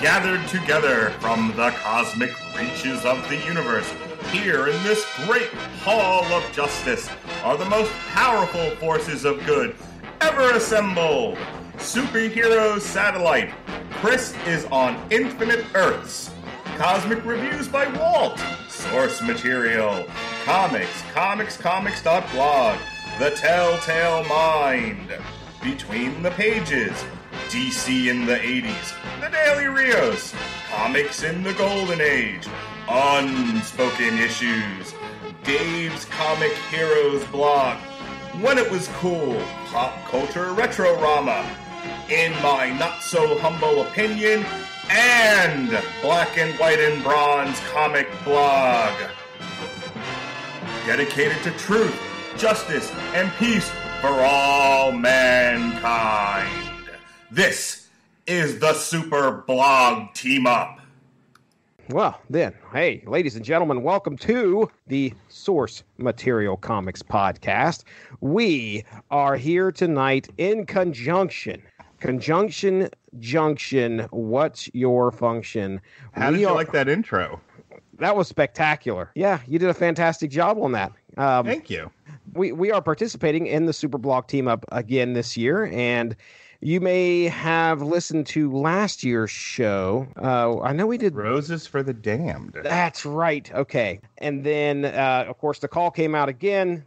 gathered together from the cosmic reaches of the universe. Here in this great hall of justice are the most powerful forces of good ever assembled. Superhero Satellite, Chris is on Infinite Earths, Cosmic Reviews by Walt, Source Material, Comics.blog, The Telltale Mind, Between the Pages, DC in the 80s, The Daily Rios, Comics in the Golden Age, Unspoken Issues, Dave's Comic Heroes blog, When It Was Cool, Pop Culture Retrorama, In My Not So Humble Opinion, and Black and White and Bronze Comic blog. Dedicated to truth, justice, and peace for all mankind. This is the Super Blog Team Up. Well, then, hey, ladies and gentlemen, welcome to the Source Material Comics podcast. We are here tonight in conjunction, what's your function? How did you like that intro? That was spectacular. Yeah, you did a fantastic job on that. Thank you. We are participating in the Super Blog Team Up again this year, and you may have listened to last year's show. I know we did Roses for the Damned. That's right. Okay. And then, of course, the call came out again.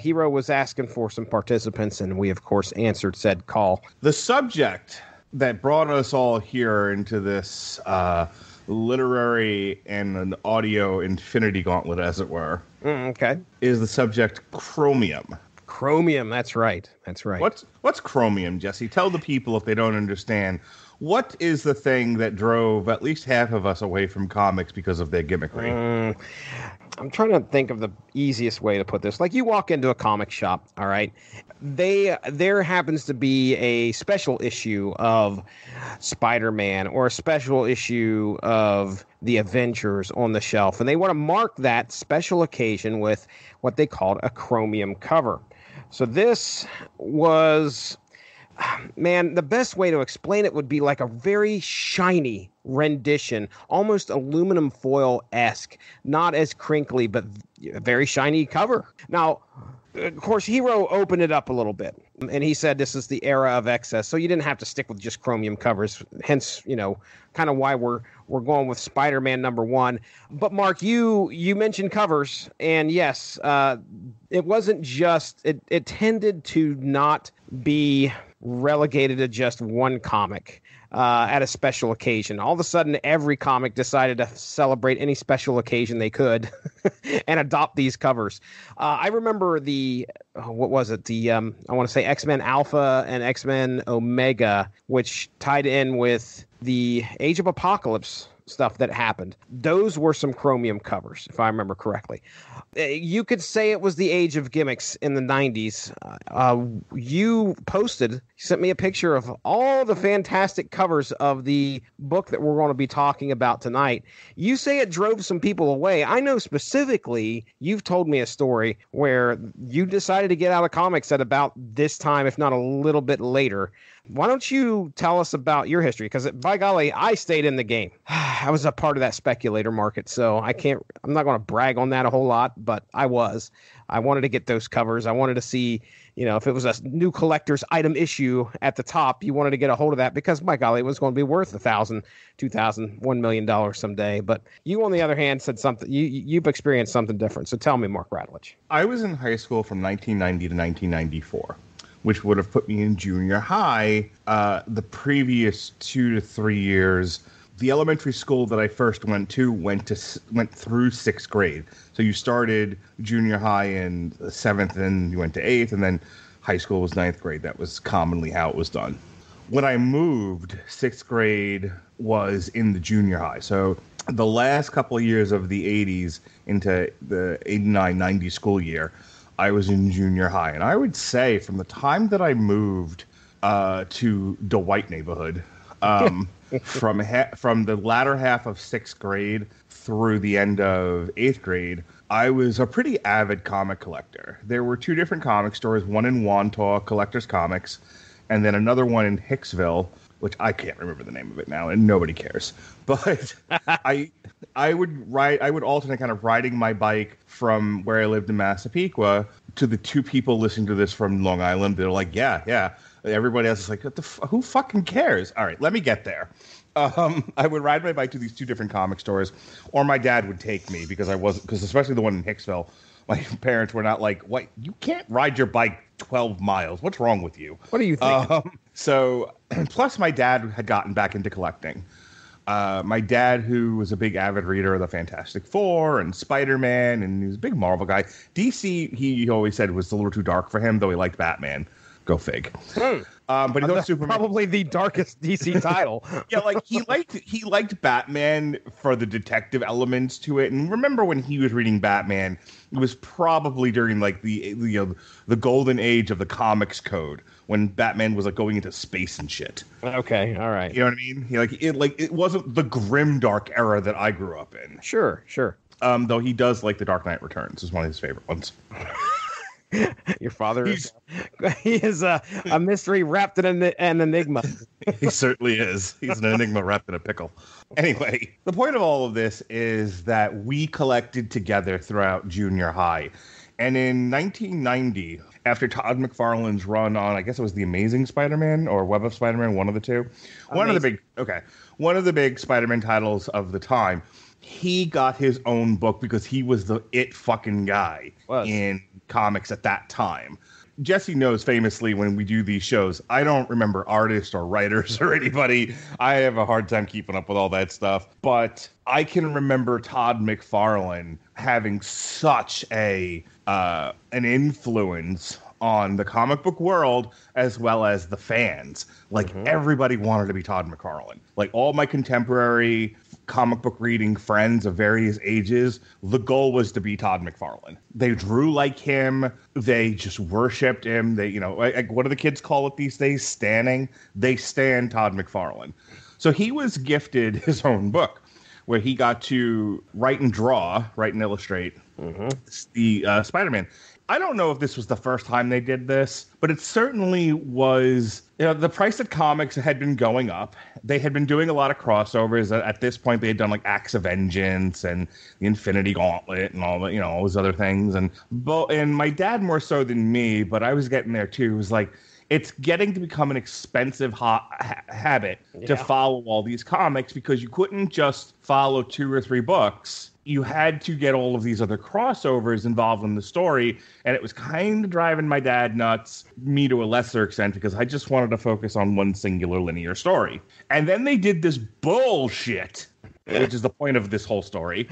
Hero was asking for some participants, and we, of course, answered said call. The subject that brought us all here into this literary and an audio Infinity Gauntlet, as it were, is the subject Chromium. Chromium, that's right. That's right. What's Chromium, Jesse? Tell the people if they don't understand. What is the thing that drove at least half of us away from comics because of their gimmickry? I'm trying to think of the easiest way to put this. Like, you walk into a comic shop, all right? There happens to be a special issue of Spider-Man or a special issue of the Avengers on the shelf, and they want to mark that special occasion with what they called a chromium cover. So this was, man, the best way to explain it would be like a very shiny rendition, almost aluminum foil-esque, not as crinkly, but a very shiny cover. Now, of course, Hero opened it up a little bit, and he said this is the era of excess, so you didn't have to stick with just chromium covers, hence, you know, kind of why we're going with Spider-Man #1. But, Mark, you mentioned covers, and yes, it wasn't just, it tended to not be relegated to just one comic at a special occasion. All of a sudden, every comic decided to celebrate any special occasion they could and adopt these covers. I remember I want to say X-Men Alpha and X-Men Omega, which tied in with the Age of Apocalypse stuff that happened. Those were some chromium covers, if I remember correctly. You could say it was the age of gimmicks in the 90s. You sent me a picture of all the fantastic covers of the book that we're going to be talking about tonight. You say it drove some people away. I know specifically you've told me a story where you decided to get out of comics at about this time, if not a little bit later. Why don't you tell us about your history? Because by golly, I stayed in the game. I was a part of that speculator market, so I'm not going to brag on that a whole lot, but I was. I wanted to get those covers. I wanted to see, you know, if it was a new collector's item issue at the top, you wanted to get a hold of that because, by golly, it was going to be worth $1,000, $2,000, $1 million someday. But you, on the other hand, said something. You've experienced something different. So tell me, Mark Radulich. I was in high school from 1990 to 1994. Which would have put me in junior high the previous 2 to 3 years. The elementary school that I first went through 6th grade. So you started junior high in 7th, and you went to 8th, and then high school was 9th grade. That was commonly how it was done. When I moved, 6th grade was in the junior high. So the last couple of years of the 80s into the 89-90 school year, I was in junior high, and I would say from the time that I moved to the white neighborhood, from the latter half of 6th grade through the end of 8th grade, I was a pretty avid comic collector. There were 2 different comic stores, one in Wantaw, Collector's Comics, and then another one in Hicksville, which I can't remember the name of it now, and nobody cares. But I would alternate kind of riding my bike from where I lived in Massapequa to the two people listening to this from Long Island. They're like, yeah, yeah. Everybody else is like, what the who fucking cares? All right, let me get there. I would ride my bike to these two different comic stores, or my dad would take me because especially the one in Hicksville, my parents were not like, what? You can't ride your bike 12 miles. What's wrong with you? What are you thinking? So plus my dad had gotten back into collecting. My dad, who was a big avid reader of the Fantastic Four and Spider-Man, and he was a big Marvel guy. DC, he always said, was a little too dark for him, though he liked Batman. Go fig. But he thought Superman probably the darkest DC title. Yeah, like he liked Batman for the detective elements to it. And remember when he was reading Batman, it was probably during like the golden age of the comics code when Batman was like going into space and shit. Okay, all right. You know what I mean? It wasn't the grim dark era that I grew up in. Sure. Though he does like The Dark Knight Returns. It's one of his favorite ones. Your father is a mystery wrapped in an enigma. He certainly is. He's an enigma wrapped in a pickle. Anyway, the point of all of this is that we collected together throughout junior high. And in 1990, after Todd McFarlane's run on, I guess it was The Amazing Spider-Man or Web of Spider-Man, one of the two. Amazing. One of the big Spider-Man titles of the time. He got his own book because he was the it fucking guy in comics at that time. Jesse knows famously when we do these shows, I don't remember artists or writers or anybody. I have a hard time keeping up with all that stuff. But I can remember Todd McFarlane having such an influence on the comic book world as well as the fans. Like, everybody wanted to be Todd McFarlane. Like, all my contemporary comic book reading friends of various ages, the goal was to be Todd McFarlane. They drew like him. They just worshipped him. They, like, what do the kids call it these days? Stanning. They stan Todd McFarlane. So he was gifted his own book where he got to write and illustrate the Spider-Man. I don't know if this was the first time they did this, but it certainly was. The price of comics had been going up. They had been doing a lot of crossovers. At this point, they had done like Acts of Vengeance and the Infinity Gauntlet and all that, all those other things. And my dad more so than me, but I was getting there too. It was like, it's getting to become an expensive habit to follow all these comics because you couldn't just follow two or three books. You had to get all of these other crossovers involved in the story, and it was kind of driving my dad nuts, me to a lesser extent, because I just wanted to focus on one singular linear story. And then they did this bullshit, which is the point of this whole story.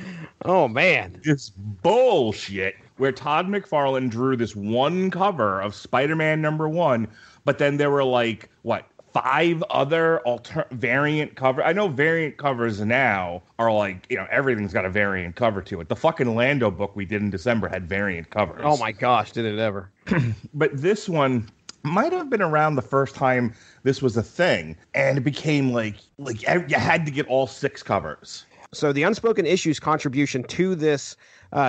Oh, man. This bullshit where Todd McFarlane drew this one cover of Spider-Man #1, but then there were like, what? 5 other variant cover. I know variant covers now are like, everything's got a variant cover to it. The fucking Lando book we did in December had variant covers. Oh my gosh, did it ever. But this one might have been around the first time this was a thing, and it became like you had to get all 6 covers. So the Unspoken Issues contribution to this,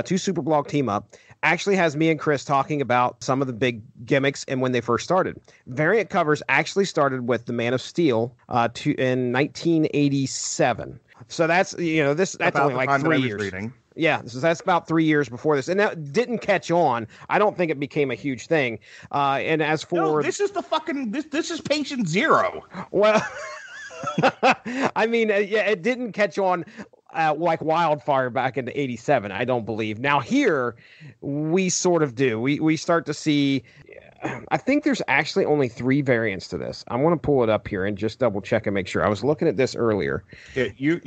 to Super Blog Team Up, actually has me and Chris talking about some of the big gimmicks and when they first started. Variant covers actually started with the Man of Steel in 1987. So that's, that's about only like 3 years. Reading. Yeah, so that's about 3 years before this. And that didn't catch on. I don't think it became a huge thing. And as for... No, this is the fucking... This is patient zero. Well... I mean, yeah, it didn't catch on like wildfire back into 87, I don't believe. Now here, we sort of do. We start to see, I think there's actually only 3 variants to this. I'm going to pull it up here and just double check and make sure. I was looking at this earlier. Yeah, you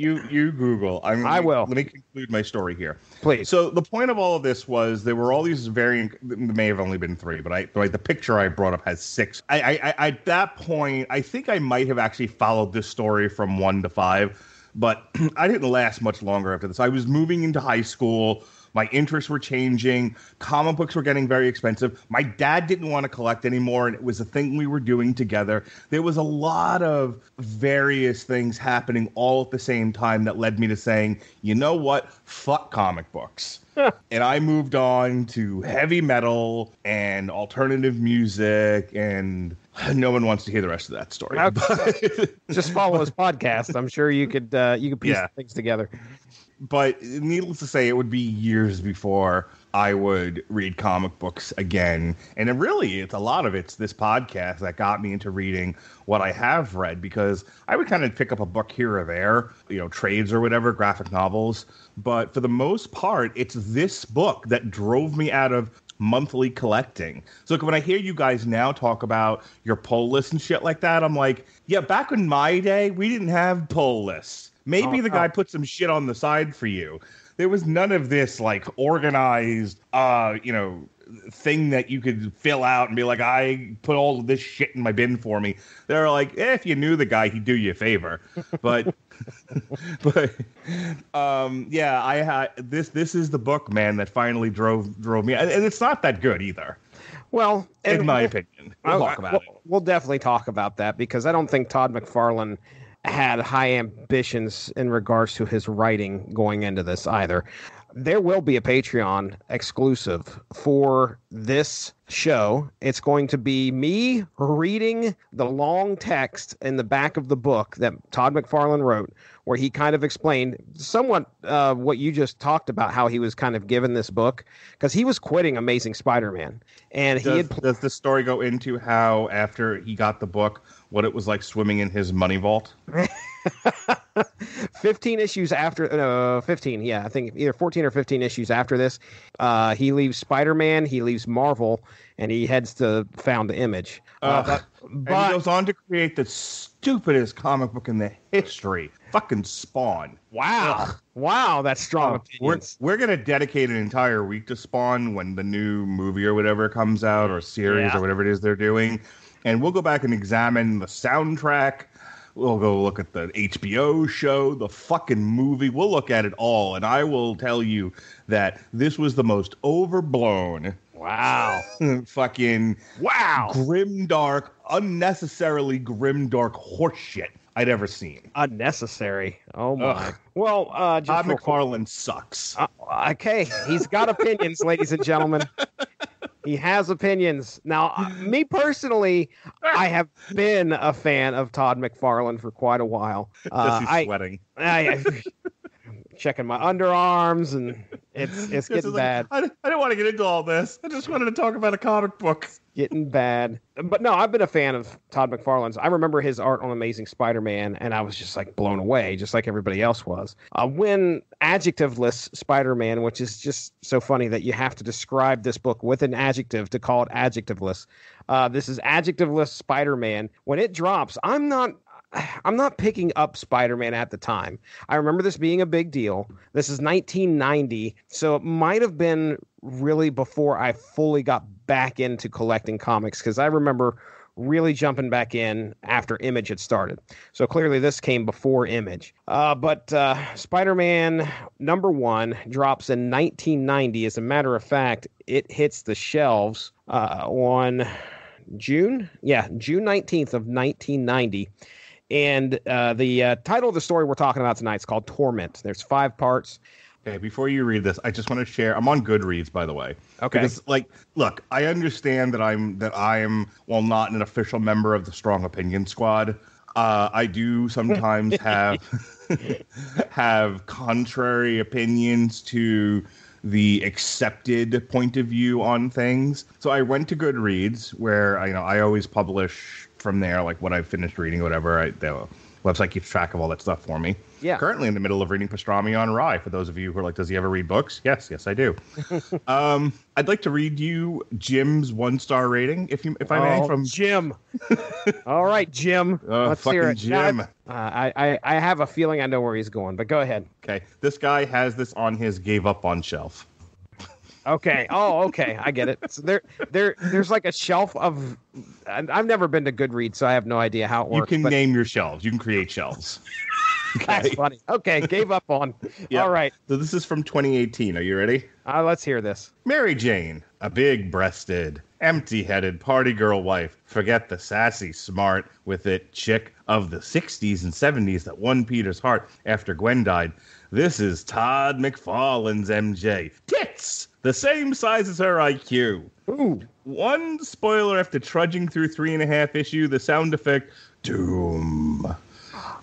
Google. I will. Let me conclude my story here. Please. So the point of all of this was there were all these variant, there may have only been 3, but the picture I brought up has 6. I at that point, I think I might have actually followed this story from 1 to 5. But I didn't last much longer after this. I was moving into high school. My interests were changing. Comic books were getting very expensive. My dad didn't want to collect anymore, and it was a thing we were doing together. There was a lot of various things happening all at the same time that led me to saying, you know what? Fuck comic books. And I moved on to heavy metal and alternative music and No one wants to hear the rest of that story. Just follow his podcast. I'm sure you could piece things together. But needless to say, it would be years before I would read comic books again. And it really, it's a lot of it's this podcast that got me into reading what I have read, because I would kind of pick up a book here or there, trades or whatever, graphic novels. But for the most part, it's this book that drove me out of monthly collecting. So when I hear you guys now talk about your pull lists and shit like that, I'm like, yeah, back in my day, we didn't have pull lists. Maybe the guy put some shit on the side for you. There was none of this like organized, thing that you could fill out and be like, I put all of this shit in my bin for me. They're like, if you knew the guy, he'd do you a favor. But, this is the book, man, that finally drove me. And it's not that good either. Well, in my opinion, we'll definitely talk about that, because I don't think Todd McFarlane had high ambitions in regards to his writing going into this either. There will be a Patreon exclusive for this show. It's going to be me reading the long text in the back of the book that Todd McFarlane wrote, where he kind of explained somewhat what you just talked about, how he was kind of given this book, because he was quitting Amazing Spider-Man. And does the story go into how, after he got the book, what it was like swimming in his money vault? 14 or 15 issues after this, he leaves Spider-Man, he leaves Marvel, and he heads to found Image. But he goes on to create the stupidest comic book in the history, fucking Spawn. Wow, that's strong opinions. We're going to dedicate an entire week to Spawn when the new movie or whatever comes out, or series or whatever it is they're doing. And we'll go back and examine the soundtrack. We'll go look at the HBO show, the fucking movie. We'll look at it all. And I will tell you that this was the most overblown, fucking grimdark, unnecessarily grimdark horseshit I'd ever seen. Unnecessary. Oh, my. Ugh. Well, Todd McFarlane sucks. Okay. He's got opinions, ladies and gentlemen. He has opinions. Now, me personally, I have been a fan of Todd McFarlane for quite a while. He's sweating. I'm checking my underarms, and it's getting bad. I didn't want to get into all this. I just wanted to talk about a comic book. Getting bad. But no, I've been a fan of Todd McFarlane's. I remember his art on Amazing Spider-Man, and I was just like blown away, just like everybody else was. When adjectiveless Spider-Man, which is just so funny that you have to describe this book with an adjective to call it adjectiveless. This is adjectiveless Spider-Man. When it drops, I'm not picking up Spider-Man at the time. I remember this being a big deal. This is 1990, so it might have been really before I fully got back into collecting comics, because I remember really jumping back in after Image had started. So clearly this came before Image. But Spider-Man #1 drops in 1990. As a matter of fact, it hits the shelves on June 19th of 1990. And the title of the story we're talking about tonight is called Torment. There's 5 parts. Okay, before you read this, I just want to share. I'm on Goodreads, by the way. Okay. Because, look, I understand that I'm not an official member of the Strong Opinion Squad. I do sometimes have contrary opinions to the accepted point of view on things. So I went to Goodreads, where I always publish from there, like what I've finished reading or whatever. The website keeps track of all that stuff for me. Yeah. Currently in the middle of reading Pastrami on Rye. For those of you who are like, does he ever read books? Yes, I do. I'd like to read you Jim's 1-star rating, if I may. From Jim. All right, Jim. Let's hear it. Jim. I have a feeling I know where he's going, but go ahead. Okay. This guy has this on his Gave Up on shelf. Okay. Oh, okay. I get it. So there's like a shelf of. I've never been to Goodreads, so I have no idea how it works. You can name your shelves. You can create shelves. Okay. That's funny. Okay. Gave up on. Yep. All right. So this is from 2018. Are you ready? Let's hear this. Mary Jane, a big-breasted empty-headed party girl wife. Forget the sassy, smart, with it chick of the 60s and 70s that won Peter's heart after Gwen died. This is Todd McFarlane's MJ. Tits! The same size as her IQ. Ooh. One spoiler after trudging through 3.5 issue, the sound effect, Doom.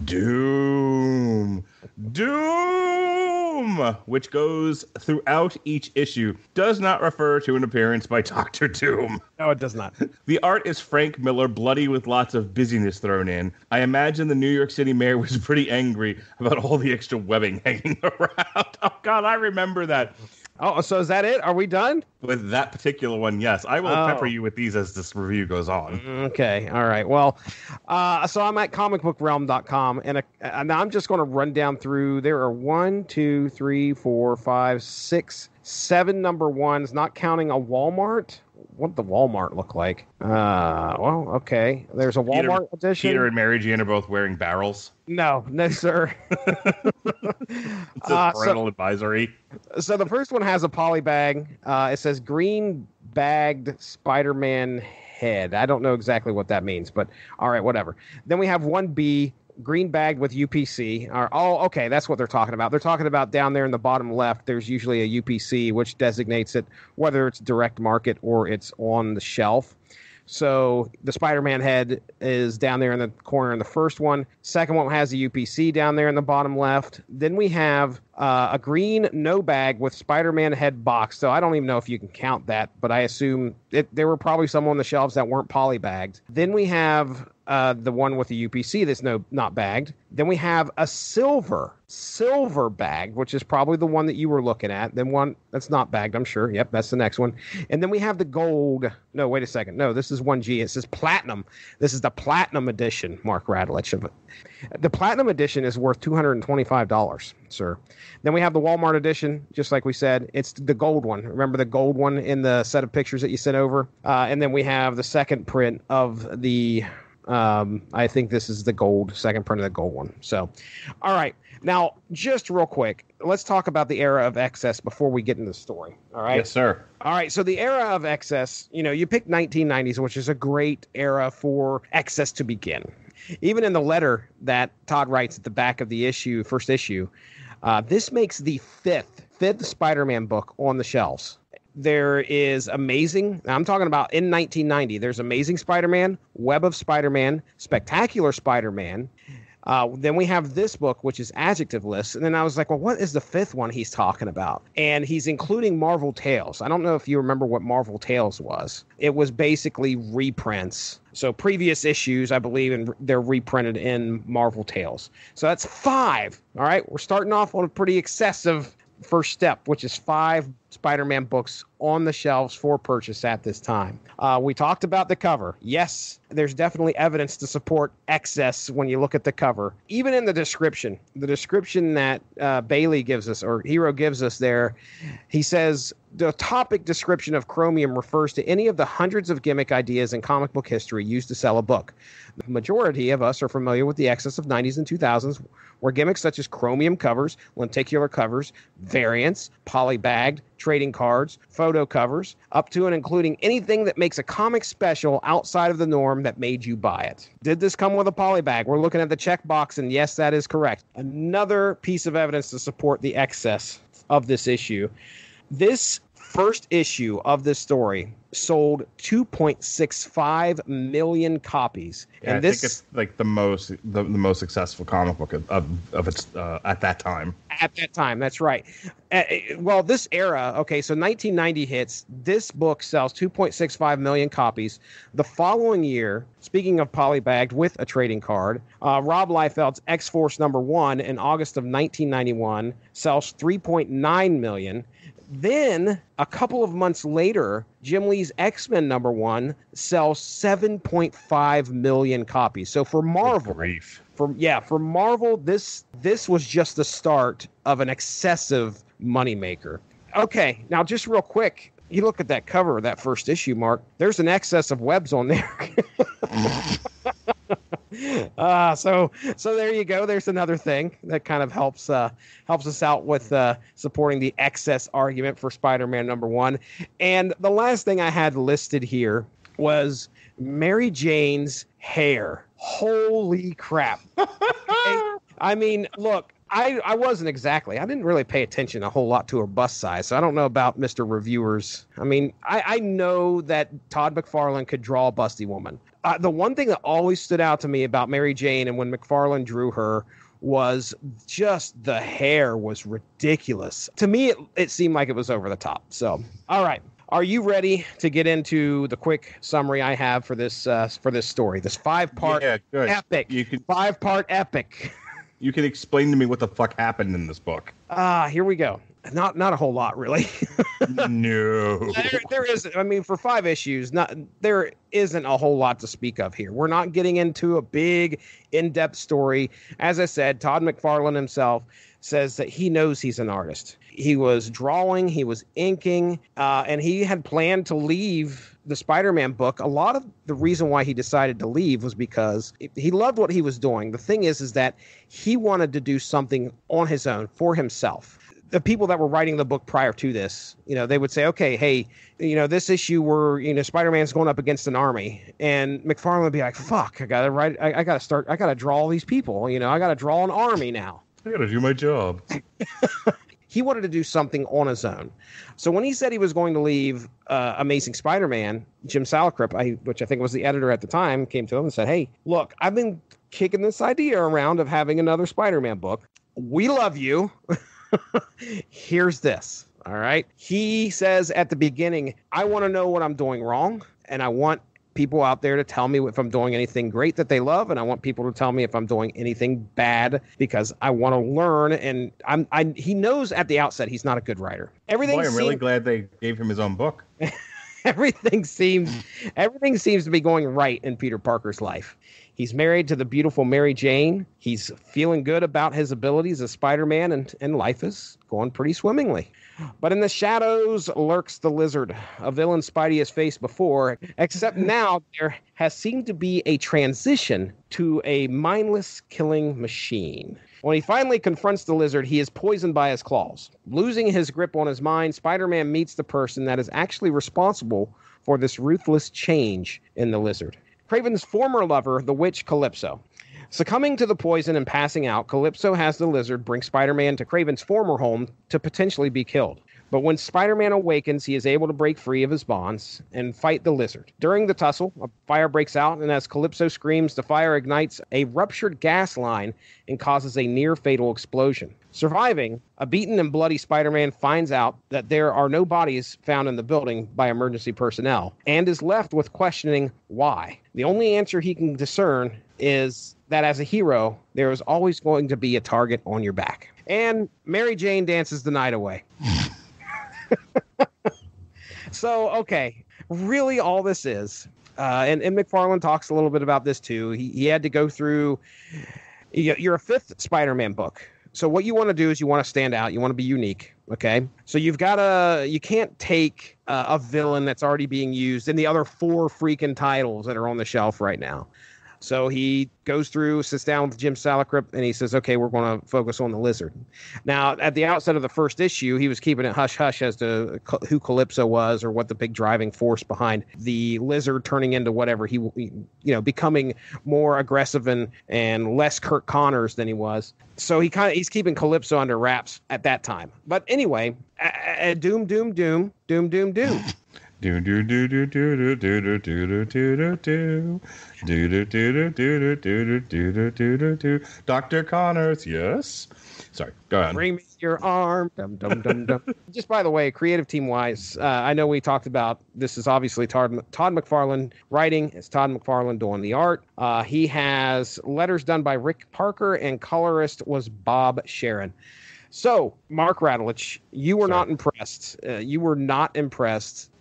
Doom. Doom, which goes throughout each issue, does not refer to an appearance by Dr. Doom. No, it does not. The art is Frank Miller, bloody with lots of busyness thrown in. I imagine the New York City mayor was pretty angry about all the extra webbing hanging around. Oh, God, I remember that. Oh, so is that it? Are we done? With that particular one, yes. I will pepper you with these as this review goes on. Okay. All right. Well, so I'm at comicbookrealm.com, and I'm just going to run down through. There are 7 number ones, not counting a Walmart. What did the Walmart look like? Well, okay. There's a Walmart edition. Peter and Mary Jane are both wearing barrels. No, sir. It's a parental advisory. So the first one has a poly bag. It says green bagged Spider-Man head. I don't know exactly what that means, but all right, whatever. Then we have 1B. Green bagged with UPC. Oh, okay, that's what they're talking about. They're talking about down there in the bottom left, there's usually a UPC, which designates it, whether it's direct market or it's on the shelf. So the Spider-Man head is down there in the corner in the first one. Second one has the UPC down there in the bottom left. Then we have a green no bag with Spider-Man head box. So I don't even know if you can count that, but I assume there were probably some on the shelves that weren't polybagged. Then we have... the one with the UPC that's not bagged. Then we have a silver bag, which is probably the one that you were looking at. Then one that's not bagged, I'm sure. Yep, that's the next one. And then we have the gold. No, wait a second. No, this is 1G. It says platinum. This is the platinum edition, Mark Radulich. The platinum edition is worth $225, sir. Then we have the Walmart edition, just like we said. It's the gold one. Remember the gold one in the set of pictures that you sent over? And then we have the second print of the... I think this is the gold, second print of the gold one. So, all right. Now, just real quick, let's talk about the era of excess before we get into the story. All right. Yes, sir. All right. So the era of excess, you picked 1990s, which is a great era for excess to begin. Even in the letter that Todd writes at the back of the issue, first issue, this makes the fifth Spider-Man book on the shelves. There is Amazing, I'm talking about in 1990, there's Amazing Spider-Man, Web of Spider-Man, Spectacular Spider-Man. Then we have this book, which is adjective lists. And then I was like, well, what is the fifth one he's talking about? And he's including Marvel Tales. I don't know if you remember what Marvel Tales was. It was basically reprints. So previous issues, I believe, and they're reprinted in Marvel Tales. So that's 5. All right. We're starting off on a pretty excessive first step, which is 5 Spider-Man books on the shelves for purchase at this time. We talked about the cover. Yes, there's definitely evidence to support excess when you look at the cover. Even in the description that Bailey gives us, or Hero gives us there, he says, the topic description of Chromium refers to any of the hundreds of gimmick ideas in comic book history used to sell a book. The majority of us are familiar with the excess of 90s and 2000s, where gimmicks such as chromium covers, lenticular covers, variants, polybagged, trading cards, photo covers, up to and including anything that makes a comic special outside of the norm that made you buy it. Did this come with a polybag? We're looking at the checkbox, and yes, that is correct. Another piece of evidence to support the excess of this issue. This first issue of this story sold 2.65 million copies. Yeah, and I think it's like the most successful comic book of its at that time. At that time, that's right. Well, this era, okay, so 1990 hits. This book sells 2.65 million copies. The following year, speaking of polybagged with a trading card, Rob Liefeld's X-Force number 1 in August of 1991 sells 3.9 million. Then, a couple of months later, Jim Lee's X-Men number 1 sells 7.5 million copies. So for Marvel, for Marvel, this was just the start of an excessive moneymaker. Okay, now just real quick, you look at that cover of that first issue, Mark. There's an excess of webs on there. So there you go. There's another thing that kind of helps us out with supporting the excess argument for Spider-Man #1. And the last thing I had listed here was Mary Jane's hair. Holy crap. I mean, look, I wasn't exactly, I didn't really pay attention a whole lot to her bust size, so I don't know about Mr. Reviewers. I mean, I know that Todd McFarlane could draw a busty woman. The one thing that always stood out to me about Mary Jane and when McFarlane drew her was just the hair was ridiculous. To me, it seemed like it was over the top. So, all right. Are you ready to get into the quick summary I have for this story? This five-part epic. You can explain to me what the fuck happened in this book. Here we go. Not a whole lot, really. No. There isn't. I mean, for 5 issues, there isn't a whole lot to speak of here. We're not getting into a big, in-depth story. As I said, Todd McFarlane himself says that he knows he's an artist. He was drawing, he was inking, and he had planned to leave the Spider-Man book. A lot of the reason why he decided to leave was because he loved what he was doing. The thing is that he wanted to do something on his own for himself. The people that were writing the book prior to this, you know, they would say, okay, hey, you know, this issue where, you know, Spider-Man's going up against an army, and McFarlane would be like, fuck, I got to draw all these people. You know, I got to draw an army now. I got to do my job. He wanted to do something on his own. So when he said he was going to leave Amazing Spider-Man, Jim Salicrup, which I think was the editor at the time, came to him and said, hey, look, I've been kicking this idea around of having another Spider-Man book. We love you. Here's this. All right. He says at the beginning, I want to know what I'm doing wrong, and I want people out there to tell me if I'm doing anything great that they love, and I want people to tell me if I'm doing anything bad, because I want to learn. And he knows at the outset he's not a good writer. Really glad they gave him his own book. Everything seems to be going right in Peter Parker's life. He's married to the beautiful Mary Jane. He's feeling good about his abilities as Spider-Man, and life is going pretty swimmingly. But in the shadows lurks the lizard, a villain Spidey has faced before, except now there has seemed to be a transition to a mindless killing machine. When he finally confronts the lizard, he is poisoned by his claws. Losing his grip on his mind, Spider-Man meets the person that is actually responsible for this ruthless change in the lizard. Craven's former lover, the witch Calypso. Succumbing to the poison and passing out, Calypso has the lizard bring Spider-Man to Craven's former home to potentially be killed. But when Spider-Man awakens, he is able to break free of his bonds and fight the lizard. During the tussle, a fire breaks out, and as Calypso screams, the fire ignites a ruptured gas line and causes a near-fatal explosion. Surviving, a beaten and bloody Spider-Man finds out that there are no bodies found in the building by emergency personnel, and is left with questioning why. The only answer he can discern is that as a hero, there is always going to be a target on your back. And Mary Jane dances the night away. So, okay, really all this is, and McFarlane talks a little bit about this too. He had to go through, you're a 5th Spider-Man book. So what you want to do is you want to stand out. You want to be unique. Okay. So you can't take a villain that's already being used in the other 4 freaking titles that are on the shelf right now. So he goes through, sits down with Jim Salicrup, and he says, okay, we're going to focus on the lizard. Now, at the outset of the first issue, he was keeping it hush-hush as to who Calypso was or what the big driving force behind the lizard turning into whatever he, you know, becoming more aggressive and less Kurt Connors than he was. So he's keeping Calypso under wraps at that time. But anyway, doom. Dr. Connors, yes. Sorry, go on. Bring me your arm. Dum, dum, dum, dum. Just by the way, creative team-wise, I know we talked about this is obviously Todd McFarlane writing. It's Todd McFarlane doing the art. He has letters done by Rick Parker, and colorist was Bob Sharon. So, Mark Radulich, you were not impressed.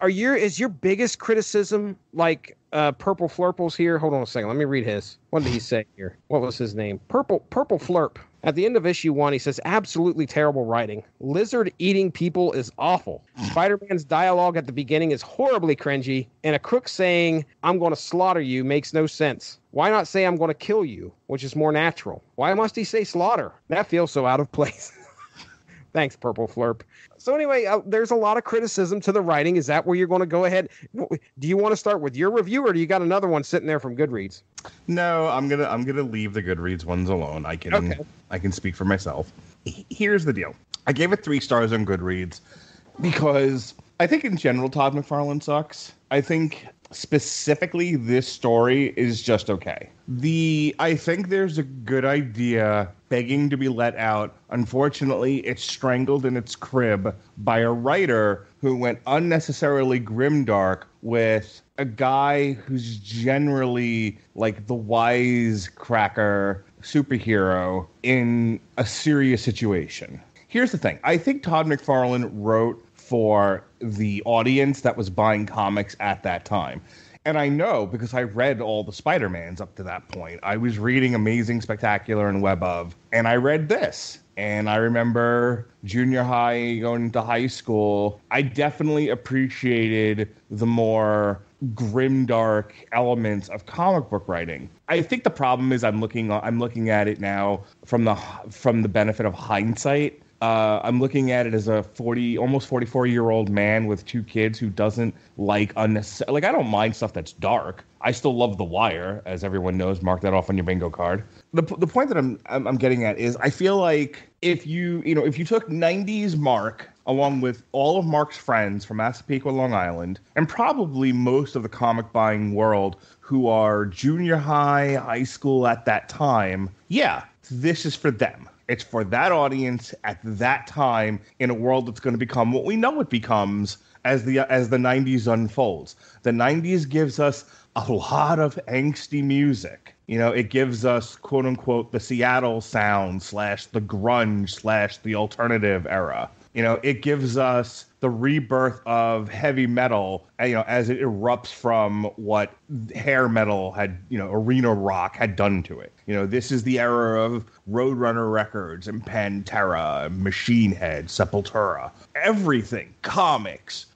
Are your biggest criticism like Purple Flurple's here. Hold on a second. Let me read his. What did he say here? What was his name? Purple Flurp. At the end of issue 1, he says, absolutely terrible writing. Lizard eating people is awful. Spider-Man's dialogue at the beginning is horribly cringy, and a crook saying, I'm going to slaughter you, makes no sense. Why not say I'm going to kill you, which is more natural? Why must he say slaughter? That feels so out of place. Thanks, Purple Flurp. So anyway, there's a lot of criticism to the writing. Is that where you're going to go ahead? Do you want to start with your review, or do you got another one sitting there from Goodreads? No, I'm gonna leave the Goodreads ones alone. I can speak for myself. Here's the deal. I gave it 3 stars on Goodreads because I think in general Todd McFarlane sucks. I think specifically this story is just okay. I think there's a good idea begging to be let out. Unfortunately, it's strangled in its crib by a writer who went unnecessarily grimdark with a guy who's generally like the wisecracker superhero in a serious situation. Here's the thing. I think Todd McFarlane wrote for the audience that was buying comics at that time. And I know because I read all the Spider-Mans up to that point. I was reading Amazing, Spectacular, and Web of, and I read this. And I remember junior high, going into high school, I definitely appreciated the more grimdark elements of comic book writing. I think the problem is I'm looking at it now from the benefit of hindsight. I'm looking at it as a almost 44-year-old man with 2 kids who doesn't like unnecessary. Like, I don't mind stuff that's dark. I still love The Wire, as everyone knows. Mark that off on your bingo card. The point that I'm getting at is I feel like if you took 90s Mark along with all of Mark's friends from Massapequa, Long Island, and probably most of the comic buying world who are junior high, high school at that time, yeah, this is for them. It's for that audience at that time in a world that's going to become what we know it becomes as the 90s unfolds. The 90s gives us a lot of angsty music. You know, it gives us, quote unquote, the Seattle sound / the grunge / the alternative era. You know, it gives us the rebirth of heavy metal, you know, as it erupts from what hair metal had, you know, arena rock had done to it. You know, this is the era of Roadrunner Records and Pantera, Machine Head, Sepultura, everything, comics,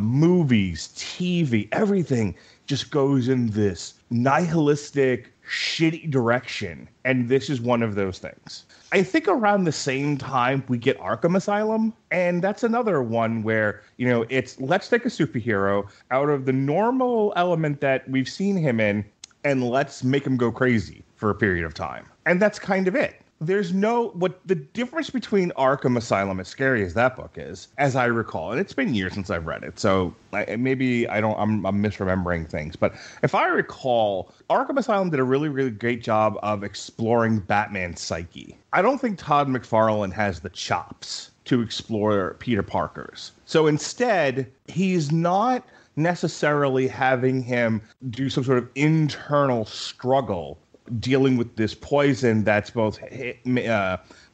movies, TV, everything just goes in this nihilistic, shitty direction. And this is one of those things. I think around the same time we get Arkham Asylum, and that's another one where, you know, it's let's take a superhero out of the normal element that we've seen him in and let's make him go crazy for a period of time. And that's kind of it. There's no, what the difference between Arkham Asylum, as scary as that book is, as I recall, and it's been years since I've read it, so I'm misremembering things, but if I recall, Arkham Asylum did a really, really great job of exploring Batman's psyche. I don't think Todd McFarlane has the chops to explore Peter Parker's. So instead, he's not necessarily having him do some sort of internal struggle dealing with this poison that's both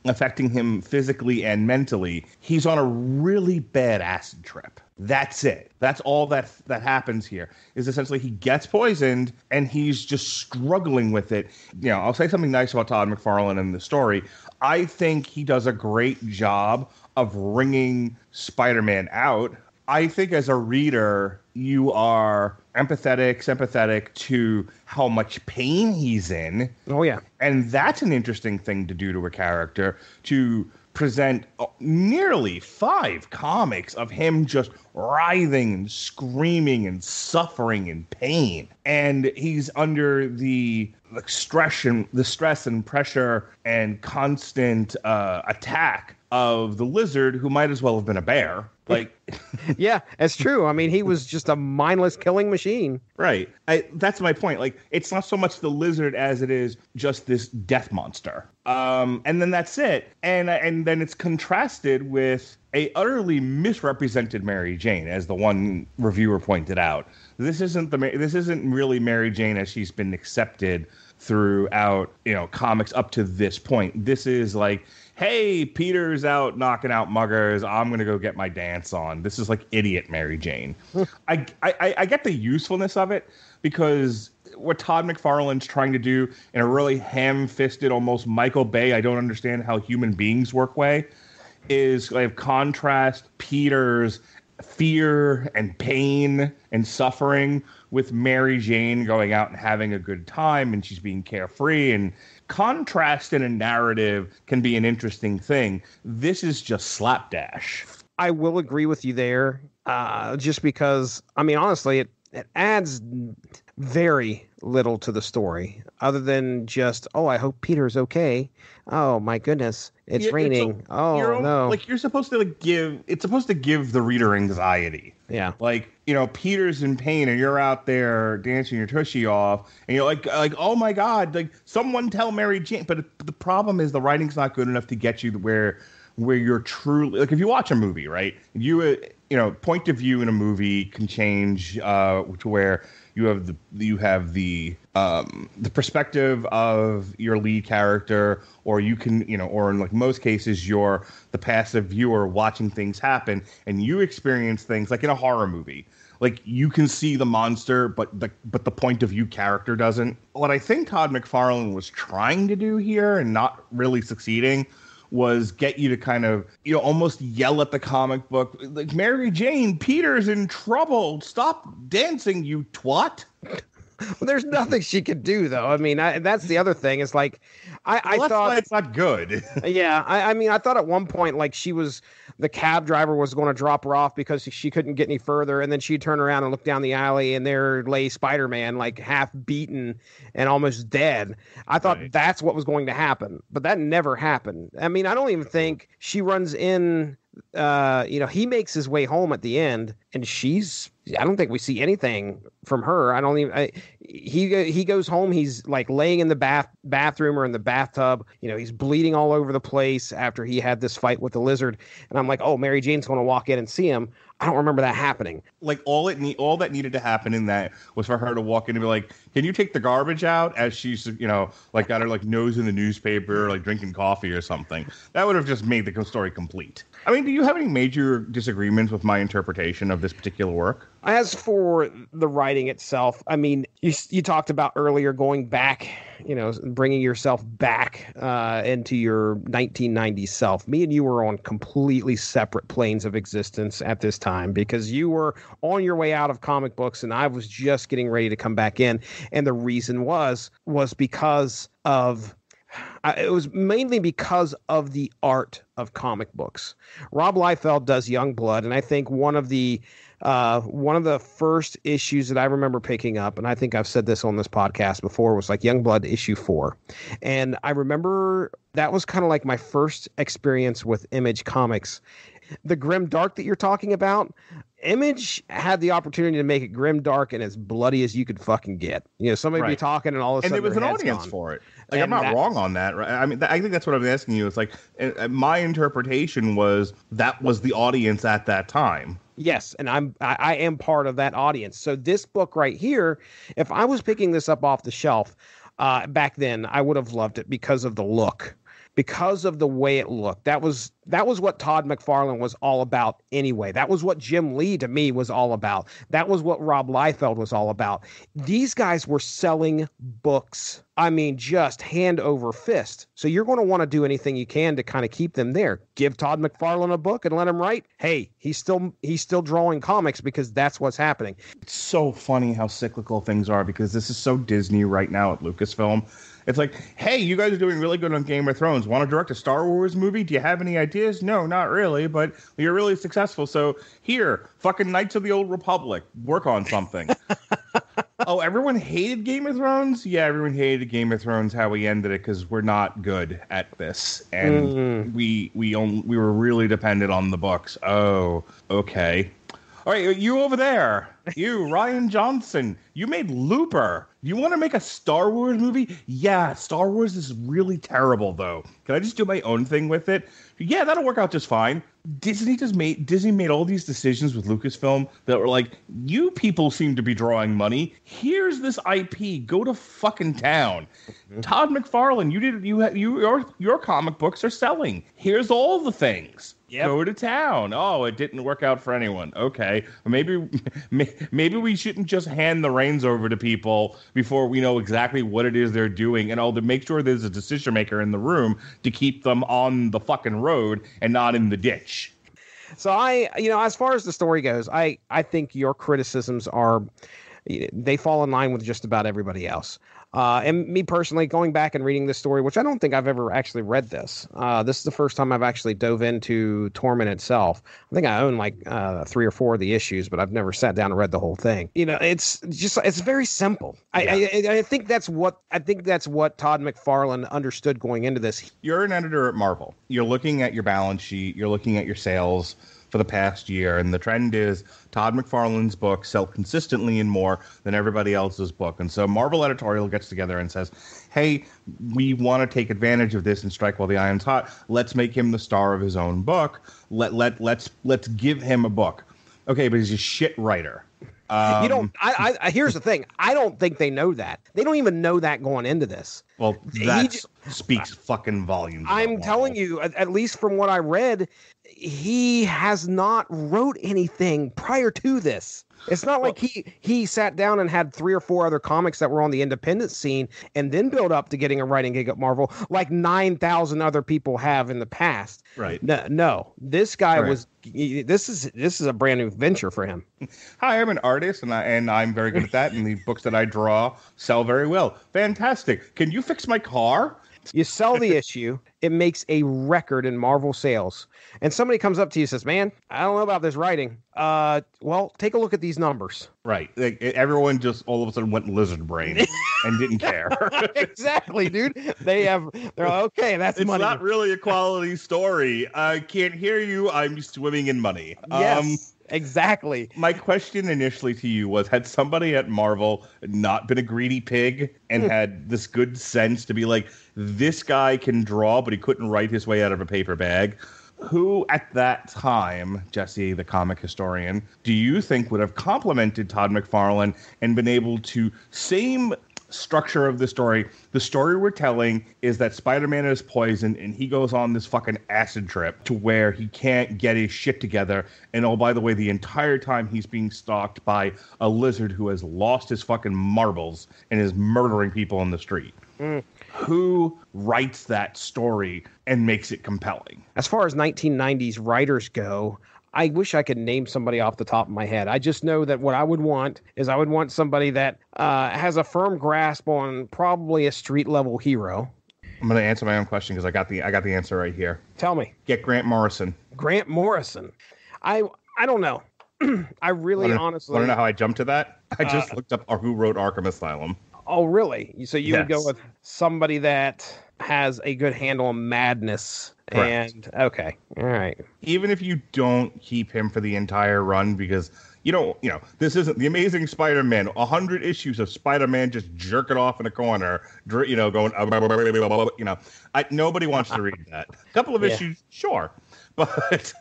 affecting him physically and mentally. He's on a really bad acid trip. That's it. That's all that happens here is essentially he gets poisoned and he's just struggling with it. You know, I'll say something nice about Todd McFarlane in the story. I think he does a great job of wringing Spider-Man out. I think as a reader, you are sympathetic to how much pain he's in. Oh, yeah. And that's an interesting thing to do to a character, to present nearly 5 comics of him just writhing and screaming and suffering in pain. And he's under the stress and pressure and constant attack of the lizard, who might as well have been a bear. Like, yeah, that's true. I mean, he was just a mindless killing machine. Right. That's my point. Like, it's not so much the lizard as it is just this death monster. And then that's it. And then it's contrasted with a utterly misrepresented Mary Jane, as the one reviewer pointed out. This isn't really Mary Jane as she's been accepted throughout, you know, comics up to this point. This is like, hey, Peter's out knocking out muggers. I'm going to go get my dance on. This is like idiot Mary Jane. I get the usefulness of it because what Todd McFarlane's trying to do in a really ham-fisted, almost Michael Bay, I don't understand how human beings work way, is like contrast Peter's fear and pain and suffering with Mary Jane going out and having a good time, and she's being carefree, and contrast in a narrative can be an interesting thing. This is just slapdash. I will agree with you there, just because, I mean, honestly, it adds very little to the story other than just, oh, I hope Peter's okay. Oh, my goodness, it's raining. It's no. Like, you're supposed to like give, it's supposed to give the reader anxiety. Yeah. Like, you know, Peter's in pain and you're out there dancing your tushy off and you're like, oh my God, like someone tell Mary Jane. But the problem is the writing's not good enough to get you where you're truly, like if you watch a movie, right, you know, point of view in a movie can change to where you have the perspective of your lead character, or you can, you know, or in like most cases, you're the passive viewer watching things happen, and you experience things like in a horror movie. Like you can see the monster, but the point of view character doesn't. What I think Todd McFarlane was trying to do here and not really succeeding was get you to kind of, you know, almost yell at the comic book, like, Mary Jane, Peter's in trouble. Stop dancing, you twat. Well, there's nothing she could do, though. I mean, that's the other thing. It's like, I thought why it's not good. Yeah, I mean, I thought at one point, like, she was, the cab driver was going to drop her off because she couldn't get any further, and then she'd turn around and look down the alley, and there lay Spider-Man, like, half beaten and almost dead. I thought that's what was going to happen, but that never happened. I mean, I don't even think she runs in. You know, he makes his way home at the end, and I don't think we see anything from her. He goes home. He's like laying in the bathroom or in the bathtub. You know, he's bleeding all over the place after he had this fight with the lizard. And I'm like, oh, Mary Jane's going to walk in and see him. I don't remember that happening. Like all that needed to happen in that was for her to walk in and be like, can you take the garbage out, as she's, you know, like got her like nose in the newspaper, like drinking coffee or something. That would have just made the story complete. I mean, do you have any major disagreements with my interpretation of this particular work? As for the writing itself, I mean, you talked about earlier going back, you know, bringing yourself back into your 1990s self. Me and you were on completely separate planes of existence at this time because you were on your way out of comic books and I was just getting ready to come back in. And the reason was because of... it was mainly because of the art of comic books. Rob Liefeld does Young Blood, and I think one of the first issues that I remember picking up, and I think I've said this on this podcast before, was like Young Blood issue 4. And I remember that was kind of like my first experience with Image Comics. The grim dark that you're talking about, Image had the opportunity to make it grim dark and as bloody as you could fucking get. You know, somebody be talking and all of a sudden, and there was an audience for it. Like, I'm not wrong on that, right? I mean, I think that's what I'm asking you. It's like my interpretation was that was the audience at that time. Yes, and I am part of that audience. So this book right here, if I was picking this up off the shelf back then, I would have loved it because of the look. Because of the way it looked. That was what Todd McFarlane was all about anyway. That was what Jim Lee, to me, was all about. That was what Rob Liefeld was all about. These guys were selling books. I mean, just hand over fist. So you're going to want to do anything you can to kind of keep them there. Give Todd McFarlane a book and let him write. Hey, he's still drawing comics because that's what's happening. It's so funny how cyclical things are because this is so Disney right now at Lucasfilm. It's like, hey, you guys are doing really good on Game of Thrones. Want to direct a Star Wars movie? Do you have any ideas? No, not really, but you're really successful. So here, fucking Knights of the Old Republic, work on something. Oh, everyone hated Game of Thrones? Yeah, everyone hated Game of Thrones, how we ended it, because we're not good at this. And we were really dependent on the books. Oh, okay. All right, you over there. You, Rian Johnson, you made Looper. You want to make a Star Wars movie? Yeah, Star Wars is really terrible, though. Can I just do my own thing with it? Yeah, that'll work out just fine. Disney made all these decisions with Lucasfilm that were like, you people seem to be drawing money. Here's this IP. Go to fucking town. Mm-hmm. Todd McFarlane, your comic books are selling. Here's all the things. Yep. Go to town. Oh, it didn't work out for anyone. Okay, maybe we shouldn't just hand the reins over to people before we know exactly what it is they're doing, and all to make sure there's a decision maker in the room to keep them on the fucking road and not in the ditch. So as far as the story goes, I think your criticisms they fall in line with just about everybody else. And me personally, going back and reading this story, which I don't think I've ever actually read this. This is the first time I've actually dove into Torment itself. I think I own like 3 or 4 of the issues, but I've never sat down and read the whole thing. You know, it's very simple. Yeah. I think that's what Todd McFarlane understood going into this. You're an editor at Marvel. You're looking at your balance sheet. You're looking at your sales for the past year, and the trend is Todd McFarlane's books sell consistently and more than everybody else's book. And so Marvel editorial gets together and says, hey, we want to take advantage of this and strike while the iron's hot. Let's make him the star of his own book. Let's give him a book. Okay, but he's a shit writer. Here's the thing. I don't think they know that. They don't even know that going into this. Well, that speaks fucking volumes. I'm telling you, at least from what I read, he has not wrote anything prior to this. It's not like he sat down and had 3 or 4 other comics that were on the independent scene and then built up to getting a writing gig at Marvel like 9,000 other people have in the past. Right. No, this guy was. This is a brand new venture for him. Hi, I'm an artist, and I'm very good at that. And the books that I draw sell very well. Fantastic. Can you fix my car? You sell the issue. It makes a record in Marvel sales. And somebody comes up to you and says, man, I don't know about this writing. Well, take a look at these numbers. Right. Like, everyone just all of a sudden went lizard brain and didn't care. Exactly, dude. They're like, okay, that's it's money. It's not really a quality story. I can't hear you. I'm swimming in money. Yes. Exactly. My question initially to you was, had somebody at Marvel not been a greedy pig and had this good sense to be like, this guy can draw, but he couldn't write his way out of a paper bag, who at that time, Jesse, the comic historian, do you think would have complimented Todd McFarlane and been able to same structure of the story? The story we're telling is that Spider-Man is poisoned and he goes on this fucking acid trip to where he can't get his shit together. And oh, by the way, the entire time he's being stalked by a lizard who has lost his fucking marbles and is murdering people on the street. Mm. Who writes that story and makes it compelling? As far as 1990s writers go, I wish I could name somebody off the top of my head. I just know that what I would want is somebody that has a firm grasp on probably a street-level hero. I'm going to answer my own question because I got the answer right here. Tell me. Get Grant Morrison. Grant Morrison. I don't know. I really honestly... Want to know how I jumped to that? I just looked up who wrote Arkham Asylum. Oh, really? So you would go with somebody that has a good handle on madness. Correct. And okay, all right. Even if you don't keep him for the entire run, because this isn't the Amazing Spider-Man. 100 issues of Spider-Man just jerking off in a corner, going. Nobody wants to read that. A couple of issues, sure, but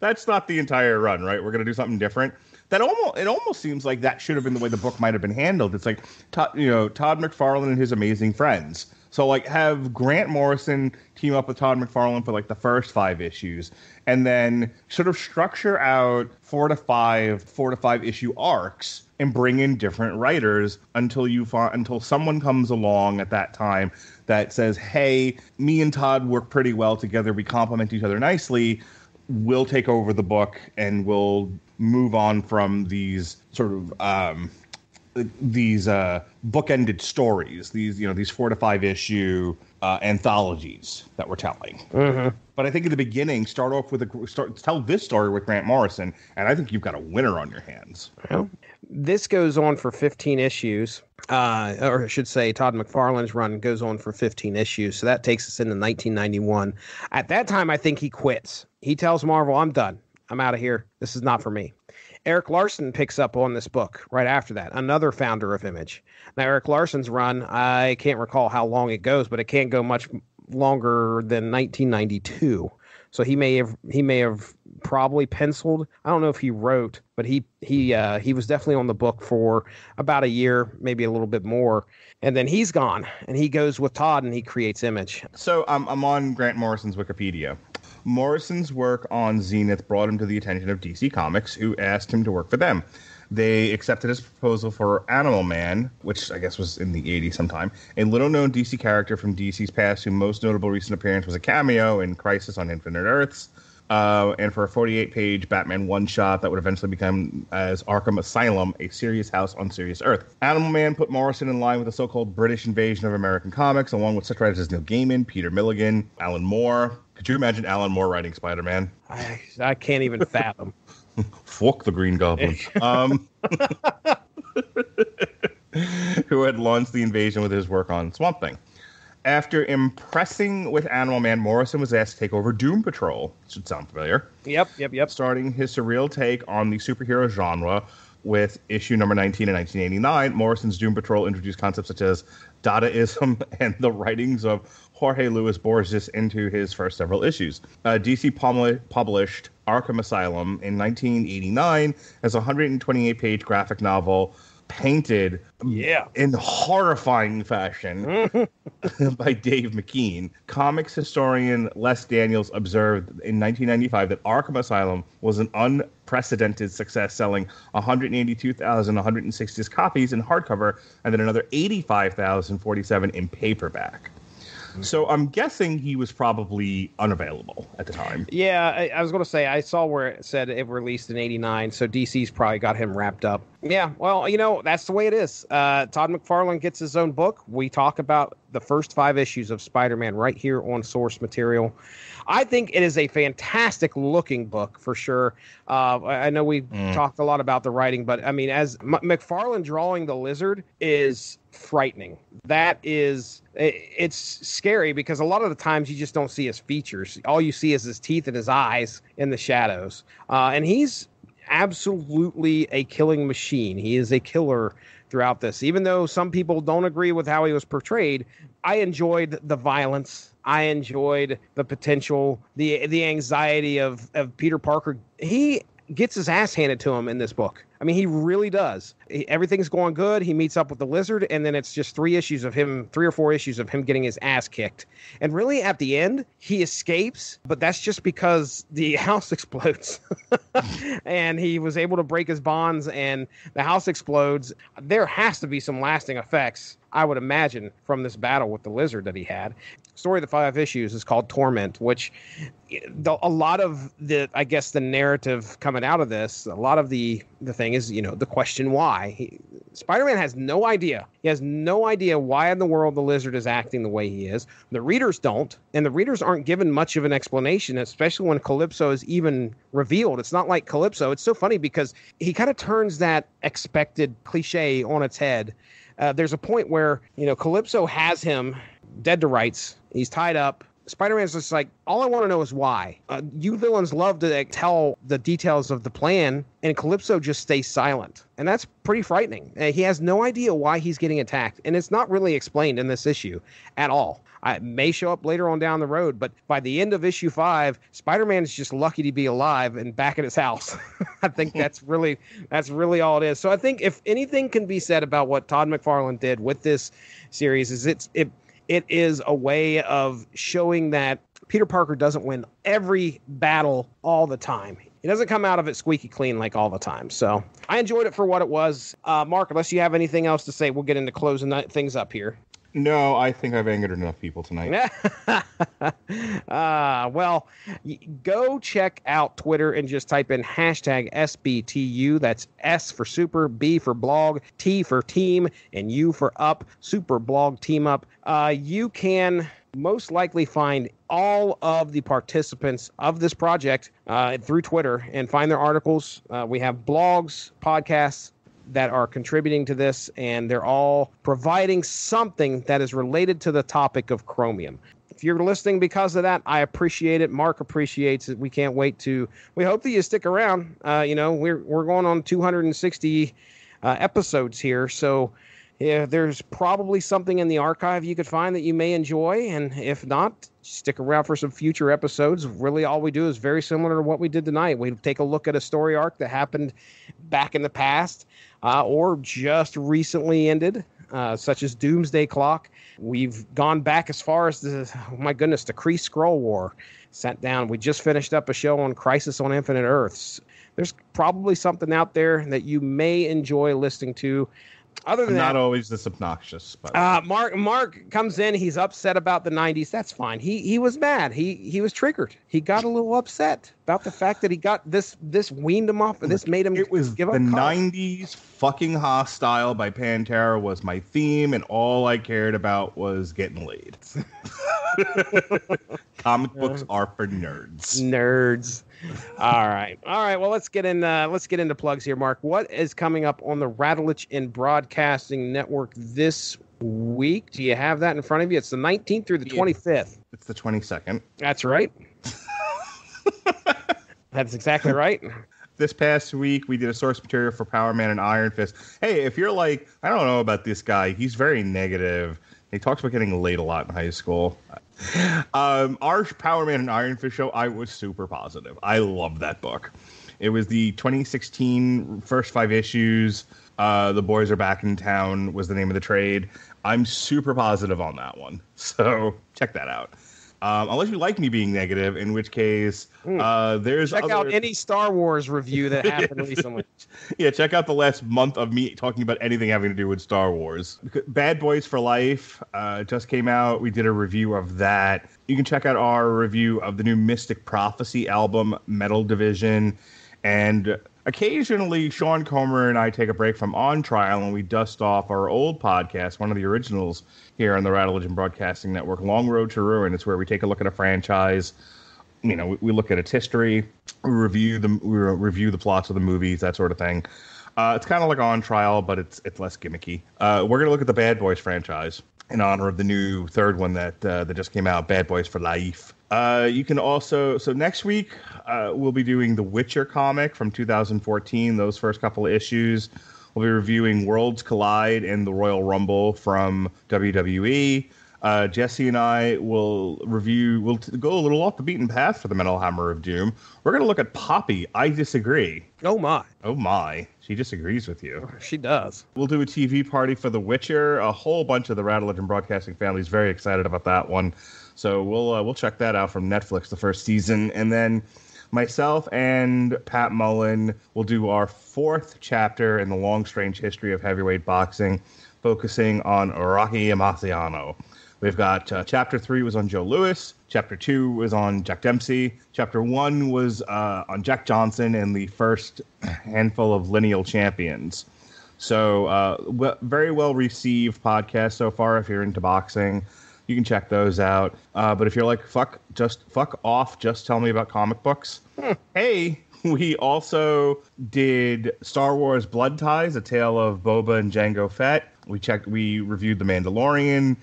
that's not the entire run, right? We're gonna do something different. It almost seems like that should have been the way the book might have been handled. It's like Todd McFarlane and his amazing friends. So, have Grant Morrison team up with Todd McFarlane for, the first 5 issues, and then sort of structure out 4 to 5 issue arcs and bring in different writers until someone comes along at that time that says, hey, me and Todd work pretty well together. We complement each other nicely. We'll take over the book, and we'll move on from these sort of... these bookended stories, these 4 to 5 issue anthologies that we're telling. Mm-hmm. But I think in the beginning, tell this story with Grant Morrison, and I think you've got a winner on your hands. Well, this goes on for 15 issues, or I should say Todd McFarlane's run goes on for 15 issues. So that takes us into 1991. At that time, I think he quits. He tells Marvel, I'm done. I'm out of here. This is not for me. Eric Larson picks up on this book right after that, another founder of Image. Now, Eric Larson's run, I can't recall how long it goes, but it can't go much longer than 1992. So he may have probably penciled. I don't know if he wrote, but he was definitely on the book for about a year, maybe a little bit more. And then he's gone, and he goes with Todd, and he creates Image. So I'm on Grant Morrison's Wikipedia. Morrison's work on Zenith brought him to the attention of DC Comics, who asked him to work for them. They accepted his proposal for Animal Man, which I guess was in the 80s sometime, a little-known DC character from DC's past whose most notable recent appearance was a cameo in Crisis on Infinite Earths, and for a 48-page Batman one-shot that would eventually become as Arkham Asylum, a serious house on serious Earth. Animal Man put Morrison in line with the so-called British invasion of American comics, along with such writers as Neil Gaiman, Peter Milligan, Alan Moore. Could you imagine Alan Moore writing Spider-Man? I can't even fathom. Fuck the Green Goblin. Who had launched the invasion with his work on Swamp Thing. After impressing with Animal Man, Morrison was asked to take over Doom Patrol. Should sound familiar. Yep. Starting his surreal take on the superhero genre with issue number 19 in 1989, Morrison's Doom Patrol introduced concepts such as Dadaism and the writings of Jorge Luis Borges into his first several issues. DC published Arkham Asylum in 1989 as a 128-page graphic novel painted in horrifying fashion by Dave McKean. Comics historian Les Daniels observed in 1995 that Arkham Asylum was an unprecedented success, selling 182,160 copies in hardcover and then another 85,047 in paperback. So I'm guessing he was probably unavailable at the time. Yeah, I was going to say, I saw where it said it released in 89, so DC's probably got him wrapped up. Yeah, well, you know, that's the way it is. Todd McFarlane gets his own book. We talk about the first 5 issues of Spider-Man right here on Source Material. I think it is a fantastic-looking book, for sure. I know we've talked a lot about the writing, but, I mean, as McFarlane drawing the lizard is frightening. That is... It's scary because a lot of the times you just don't see his features. All you see is his teeth and his eyes in the shadows. And he's absolutely a killing machine. He is a killer throughout this. Even though some people don't agree with how he was portrayed, I enjoyed the violence. I enjoyed the potential, the anxiety of Peter Parker. He gets his ass handed to him in this book. I mean, he really does. Everything's going good. He meets up with the lizard, and then it's just 3 or 4 issues of him getting his ass kicked. And really, at the end, he escapes, but that's just because the house explodes. And he was able to break his bonds, and the house explodes. There has to be some lasting effects, I would imagine, from this battle with the lizard that he had. Story of the 5 issues is called Torment, which a lot of the narrative coming out of this, a lot of the thing is, you know, the question why. Spider-Man has no idea. He has no idea why in the world the lizard is acting the way he is. The readers don't, and the readers aren't given much of an explanation, especially when Calypso is even revealed. It's not like Calypso. It's so funny because he kind of turns that expected cliche on its head. There's a point where, you know, Calypso has him dead to rights. He's tied up. Spider-Man's just like, all I want to know is why. You villains love to tell the details of the plan, and Calypso just stays silent. And that's pretty frightening. He has no idea why he's getting attacked, and it's not really explained in this issue at all. It may show up later on down the road, but by the end of issue 5, Spider-Man is just lucky to be alive and back at his house. I think that's really all it is. So I think if anything can be said about what Todd McFarlane did with this series, is it is a way of showing that Peter Parker doesn't win every battle all the time. He doesn't come out of it squeaky clean like all the time. So I enjoyed it for what it was. Mark, unless you have anything else to say, we'll get into closing things up here. No, I think I've angered enough people tonight. Well, go check out Twitter and just type in #SBTU. That's S for super, B for blog, T for team, and U for up. Super Blog Team Up. You can most likely find all of the participants of this project through Twitter and find their articles. We have blogs, podcasts that are contributing to this, and they're all providing something that is related to the topic of Chromium. If you're listening because of that, I appreciate it. Mark appreciates it. We can't wait to. We hope that you stick around. We're going on 260 episodes here, so. Yeah, there's probably something in the archive you could find that you may enjoy, and if not, stick around for some future episodes. Really, all we do is very similar to what we did tonight. We take a look at a story arc that happened back in the past or just recently ended, such as Doomsday Clock. We've gone back as far as the Kree Skrull War. Sat down. We just finished up a show on Crisis on Infinite Earths. There's probably something out there that you may enjoy listening to. Other than that, not always this obnoxious, but Mark comes in. He's upset about the 90s. That's fine. He was mad. He was triggered. He got a little upset about the fact that he got this weaned him off. This made him. It was give up the color. 90s fucking hostile by Pantera was my theme, and all I cared about was getting laid. Comic books are for nerds. Nerds. All right. Well, let's get into plugs here, Mark. What is coming up on the Radulich in Broadcasting Network this week? Do you have that in front of you? It's the 19th through the 25th. It's the 22nd. That's right. That's exactly right. This past week, we did a source material for Power Man and Iron Fist. Hey, if you're like, I don't know about this guy, he's very negative. He talks about getting laid a lot in high school. Our Power Man and Iron Fist show, I was super positive. I love that book. It was the 2016 first 5 issues. The Boys Are Back in Town was the name of the trade. I'm super positive on that one. So check that out. Unless you like me being negative, in which case there's check out any Star Wars review that happened recently. Yeah, check out the last month of me talking about anything having to do with Star Wars. Bad Boys for Life just came out. We did a review of that. You can check out our review of the new Mystic Prophecy album, Metal Division, and occasionally Sean Comer and I take a break from On Trial and we dust off our old podcast, one of the originals here on the Radulich and Broadcasting Network, Long Road to Ruin. It's where we take a look at a franchise. You know, we look at its history, we review the plots of the movies, that sort of thing. It's kind of like On Trial, but it's less gimmicky. We're going to look at the Bad Boys franchise in honor of the new third one that just came out, Bad Boys for Life. You can also, so next week we'll be doing The Witcher comic from 2014, those first couple of issues. We'll be reviewing Worlds Collide and the Royal Rumble from WWE. Jesse and I will review, we'll go a little off the beaten path for the Metal Hammer of Doom. We're going to look at Poppy, I Disagree. Oh my. She disagrees with you. She does. We'll do a TV party for The Witcher. A whole bunch of the Radulich and Broadcasting family is very excited about that one. So we'll check that out from Netflix, the first season. And then myself and Pat Mullen will do our 4th chapter in the long, strange history of heavyweight boxing, focusing on Rocky Marciano. We've got Chapter 3 was on Joe Louis. Chapter 2 was on Jack Dempsey. Chapter 1 was on Jack Johnson and the first handful of lineal champions. So very well-received podcast so far if you're into boxing. You can check those out. But if you're like, fuck off, just tell me about comic books. Hey, we also did Star Wars Blood Ties, A Tale of Boba and Jango Fett. We reviewed The Mandalorian.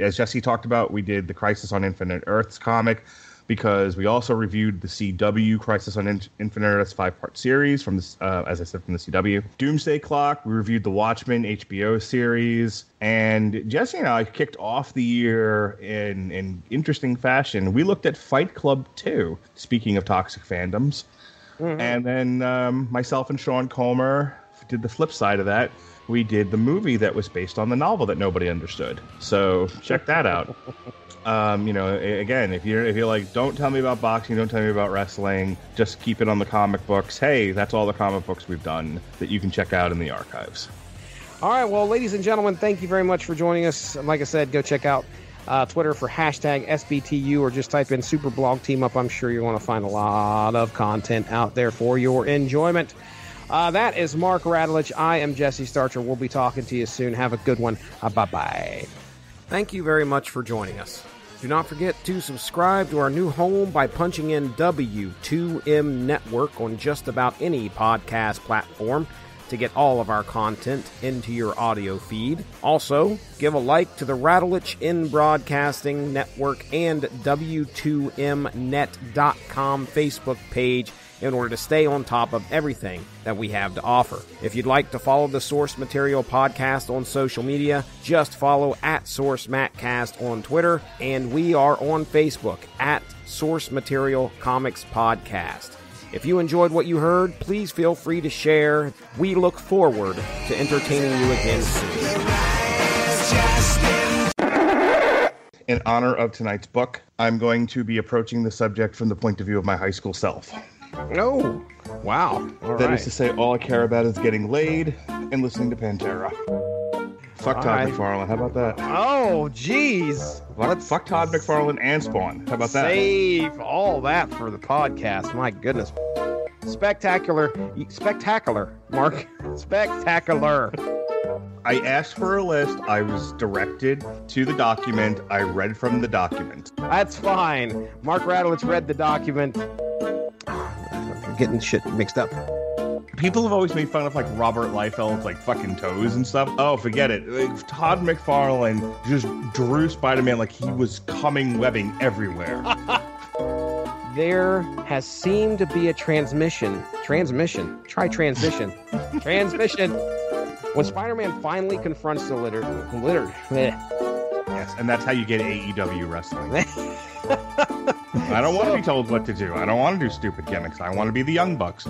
As Jesse talked about, we did the Crisis on Infinite Earths comic because we also reviewed the CW Crisis on Infinite Earths 5-part series from the CW. Doomsday Clock. We reviewed the Watchmen HBO series, and Jesse and I kicked off the year in interesting fashion. We looked at Fight Club 2. Speaking of toxic fandoms, and then myself and Sean Comer did the flip side of that. We did the movie that was based on the novel that nobody understood. So check that out. Again, if you're like, don't tell me about boxing, don't tell me about wrestling, just keep it on the comic books. Hey, that's all the comic books we've done that you can check out in the archives. All right. Well, ladies and gentlemen, thank you very much for joining us. Like I said, go check out Twitter for #SBTU or just type in Super Blog Team Up. I'm sure you're going to find a lot of content out there for your enjoyment. That is Mark Radulich. I am Jesse Starcher. We'll be talking to you soon. Have a good one. Bye-bye. Thank you very much for joining us. Do not forget to subscribe to our new home by punching in W2M Network on just about any podcast platform. to get all of our content into your audio feed. Also, give a like to the Radulich in Broadcasting Network and W2Mnet.com Facebook page in order to stay on top of everything that we have to offer. If you'd like to follow the Source Material Podcast on social media, just follow @SourceMatCast on Twitter, and we are on Facebook @Source Material Comics Podcast. If you enjoyed what you heard, please feel free to share. We look forward to entertaining you again soon. In honor of tonight's book, I'm going to be approaching the subject from the point of view of my high school self. Oh, wow. All right. That is to say, all I care about is getting laid and listening to Pantera. Fuck Todd McFarlane. How about that? Oh, jeez. Fuck Todd McFarlane and Spawn. How about that? Save all that for the podcast. My goodness. Spectacular, Mark. Spectacular. I asked for a list. I was directed to the document. I read from the document. That's fine. Mark Radulich read the document. Getting shit mixed up. People have always made fun of like Robert Liefeld's like fucking toes and stuff. Oh, forget it. Like, Todd McFarlane just drew Spider-Man like he was coming webbing everywhere. There has seemed to be a transmission. When Spider-Man finally confronts the littered. Yes, and that's how you get AEW wrestling. I don't want to be told what to do. I don't want to do stupid gimmicks. I want to be the Young Bucks.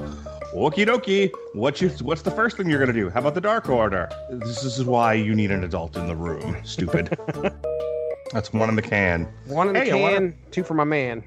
Okie dokie. What's the first thing you're going to do? How about the Dark Order? This is why you need an adult in the room. Stupid. That's one in the can. One in the can, two for my man.